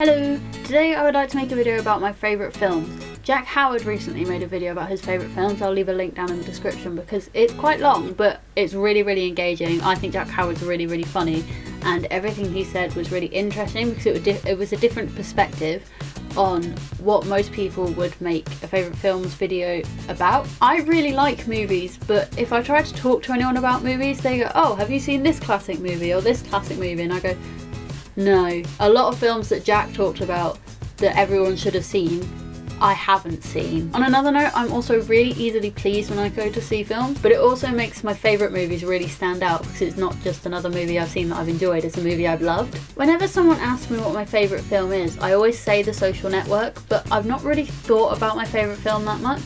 Hello! Today I would like to make a video about my favourite films. Jack Howard recently made a video about his favourite films. I'll leave a link down in the description because it's quite long, but it's really engaging. I think Jack Howard's really funny, and everything he said was really interesting because it was a different perspective on what most people would make a favourite films video about. I really like movies, but if I try to talk to anyone about movies, they go, "Oh, have you seen this classic movie or this classic movie?" And I go, no, a lot of films that Jack talked about that everyone should have seen, I haven't seen. On another note, I'm also really easily pleased when I go to see films, but it also makes my favourite movies really stand out because it's not just another movie I've seen that I've enjoyed, it's a movie I've loved. Whenever someone asks me what my favourite film is, I always say The Social Network, but I've not really thought about my favourite film that much,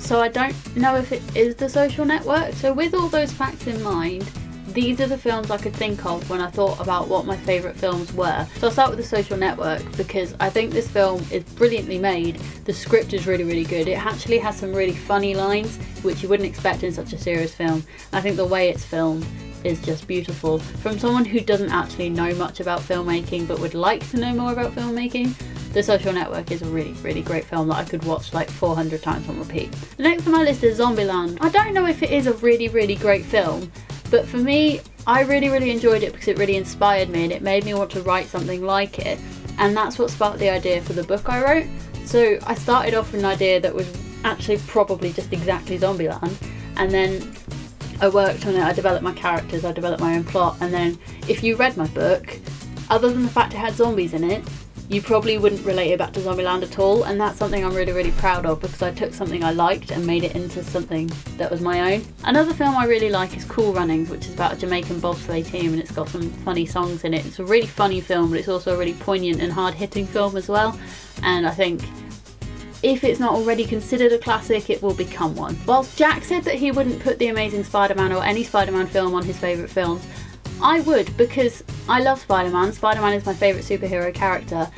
so I don't know if it is The Social Network. So with all those facts in mind, these are the films I could think of when I thought about what my favourite films were. So I'll start with The Social Network because I think this film is brilliantly made. The script is really good. It actually has some really funny lines which you wouldn't expect in such a serious film. I think the way it's filmed is just beautiful. From someone who doesn't actually know much about filmmaking but would like to know more about filmmaking, The Social Network is a really great film that I could watch like 400 times on repeat. The next on my list is Zombieland. I don't know if it is a really great film, but for me, I really enjoyed it because it really inspired me and it made me want to write something like it. And that's what sparked the idea for the book I wrote. So I started off with an idea that was actually probably just exactly Zombieland. And then I worked on it, I developed my characters, I developed my own plot. And then if you read my book, other than the fact it had zombies in it, you probably wouldn't relate it back to Zombieland at all, and that's something I'm really proud of because I took something I liked and made it into something that was my own. Another film I really like is Cool Runnings, which is about a Jamaican bobsleigh team, and it's got some funny songs in it. It's a really funny film, but it's also a really poignant and hard-hitting film as well, and I think if it's not already considered a classic, it will become one. Whilst Jack said that he wouldn't put The Amazing Spider-Man or any Spider-Man film on his favourite films, I would, because I love Spider-Man. Spider-Man is my favourite superhero character,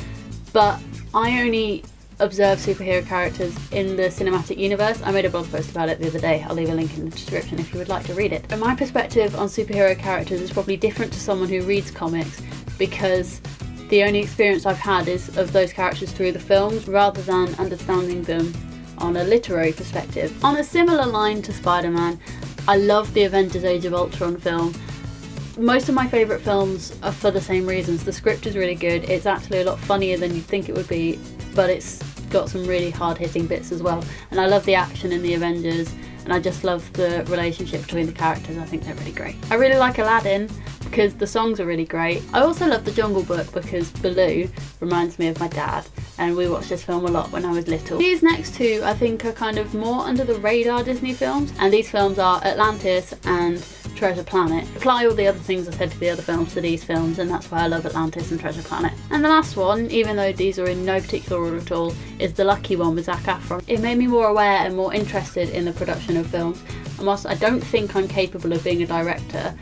but I only observe superhero characters in the cinematic universe. I made a blog post about it the other day. I'll leave a link in the description if you would like to read it. And my perspective on superhero characters is probably different to someone who reads comics because the only experience I've had is of those characters through the films rather than understanding them on a literary perspective. On a similar line to Spider-Man, I love the Avengers Age of Ultron film. Most of my favourite films are for the same reasons. The script is really good, it's actually a lot funnier than you'd think it would be, but it's got some really hard-hitting bits as well. And I love the action in the Avengers, and I just love the relationship between the characters. I think they're really great. I really like Aladdin because the songs are really great. I also love The Jungle Book because Baloo reminds me of my dad, and we watched this film a lot when I was little. These next two I think are kind of more under the radar Disney films, and these films are Atlantis and Treasure Planet. Apply all the other things I said to the other films to these films, and that's why I love Atlantis and Treasure Planet. And the last one, even though these are in no particular order at all, is The Lucky One with Zach Afron. It made me more aware and more interested in the production of films, and whilst I don't think I'm capable of being a director,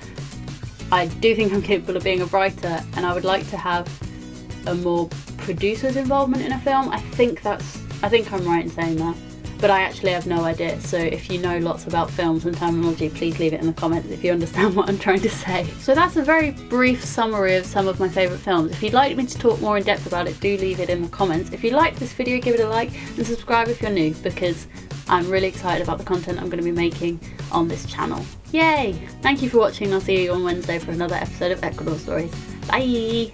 I do think I'm capable of being a writer, and I would like to have a more producer's involvement in a film. I think I'm right in saying that, but I actually have no idea, so if you know lots about films and terminology, please leave it in the comments if you understand what I'm trying to say. So that's a very brief summary of some of my favourite films. If you'd like me to talk more in depth about it, do leave it in the comments. If you liked this video, give it a like and subscribe if you're new, because I'm really excited about the content I'm going to be making on this channel. Yay! Thank you for watching, I'll see you on Wednesday for another episode of Ecuador Stories. Bye!